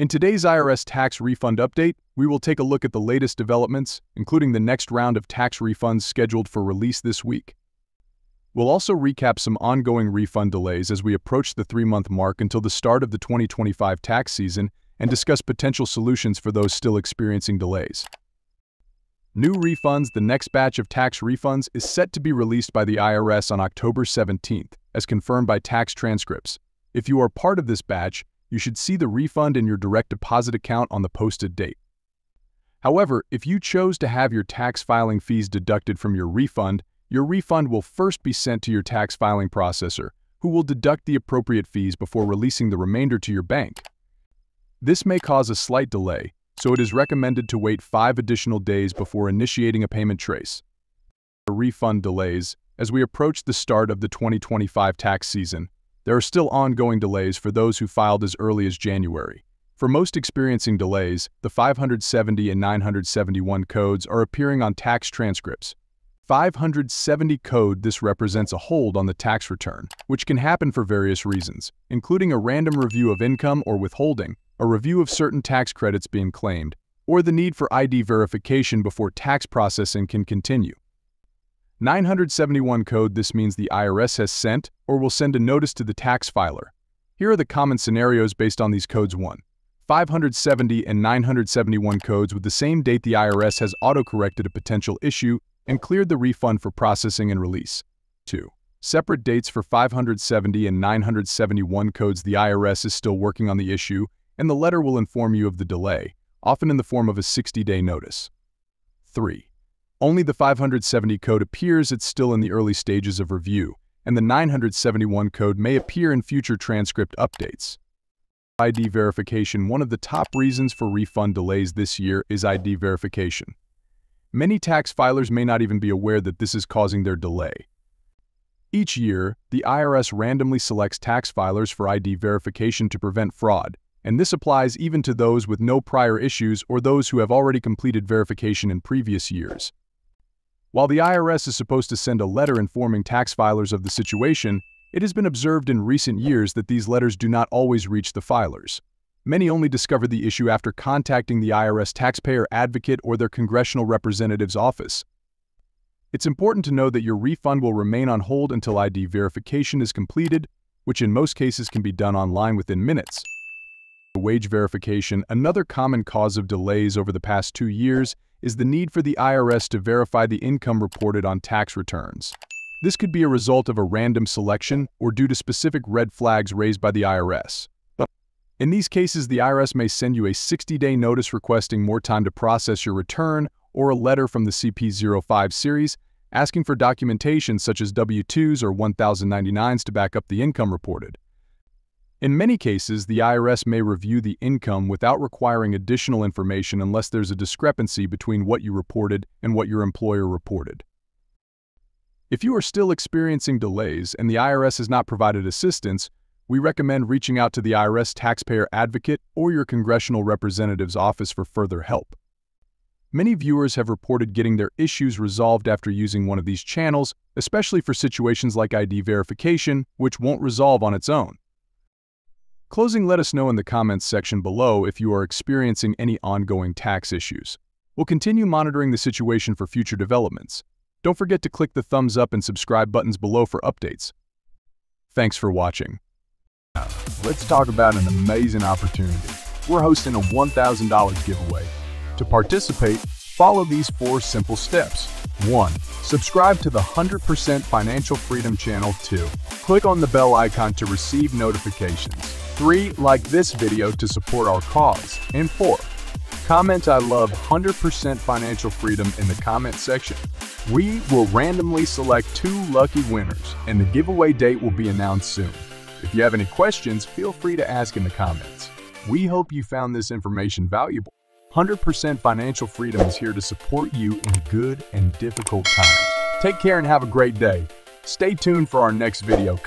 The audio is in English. In today's IRS tax refund update, we will take a look at the latest developments, including the next round of tax refunds scheduled for release this week. We'll also recap some ongoing refund delays as we approach the 3-month mark until the start of the 2025 tax season and discuss potential solutions for those still experiencing delays. New refunds. The next batch of tax refunds is set to be released by the IRS on October 17th, as confirmed by tax transcripts. If you are part of this batch, you should see the refund in your direct deposit account on the posted date. However, if you chose to have your tax filing fees deducted from your refund will first be sent to your tax filing processor, who will deduct the appropriate fees before releasing the remainder to your bank. This may cause a slight delay, so it is recommended to wait 5 additional days before initiating a payment trace. Refund delays. As we approach the start of the 2025 tax season, there are still ongoing delays for those who filed as early as January. For most experiencing delays, the 570 and 971 codes are appearing on tax transcripts. 570 code. This represents a hold on the tax return, which can happen for various reasons, including a random review of income or withholding, a review of certain tax credits being claimed, or the need for ID verification before tax processing can continue. 971 code. This means the IRS has sent or will send a notice to the tax filer. Here are the common scenarios based on these codes. 1. 570 and 971 codes with the same date the IRS has autocorrected a potential issue and cleared the refund for processing and release. 2. Separate dates for 570 and 971 codes. The IRS is still working on the issue, and the letter will inform you of the delay, often in the form of a 60-day notice. 3. Only the 570 code appears. It's still in the early stages of review, and the 971 code may appear in future transcript updates. ID verification. One of the top reasons for refund delays this year is ID verification. Many tax filers may not even be aware that this is causing their delay. Each year, the IRS randomly selects tax filers for ID verification to prevent fraud, and this applies even to those with no prior issues or those who have already completed verification in previous years. While the IRS is supposed to send a letter informing tax filers of the situation, it has been observed in recent years that these letters do not always reach the filers. Many only discover the issue after contacting the IRS taxpayer advocate or their congressional representative's office. It's important to know that your refund will remain on hold until ID verification is completed, which in most cases can be done online within minutes. Wage verification. Another common cause of delays over the past 2 years is the need for the IRS to verify the income reported on tax returns. This could be a result of a random selection or due to specific red flags raised by the IRS. In these cases, the IRS may send you a 60-day notice requesting more time to process your return, or a letter from the CP05 series asking for documentation such as W-2s or 1099s to back up the income reported. In many cases, the IRS may review the income without requiring additional information unless there's a discrepancy between what you reported and what your employer reported. If you are still experiencing delays and the IRS has not provided assistance, we recommend reaching out to the IRS taxpayer advocate or your congressional representative's office for further help. Many viewers have reported getting their issues resolved after using one of these channels, especially for situations like ID verification, which won't resolve on its own. Closing, let us know in the comments section below if you are experiencing any ongoing tax issues. We'll continue monitoring the situation for future developments. Don't forget to click the thumbs up and subscribe buttons below for updates. Thanks for watching. Let's talk about an amazing opportunity. We're hosting a $1,000 giveaway. To participate, follow these 4 simple steps. 1. Subscribe to the 100% Financial Freedom channel. 2. Click on the bell icon to receive notifications. 3. Like this video to support our cause. And 4. Comment "I love 100% Financial Freedom" in the comment section. We will randomly select 2 lucky winners, and the giveaway date will be announced soon. If you have any questions, feel free to ask in the comments. We hope you found this information valuable. 100% Financial Freedom is here to support you in good and difficult times. Take care and have a great day. Stay tuned for our next video.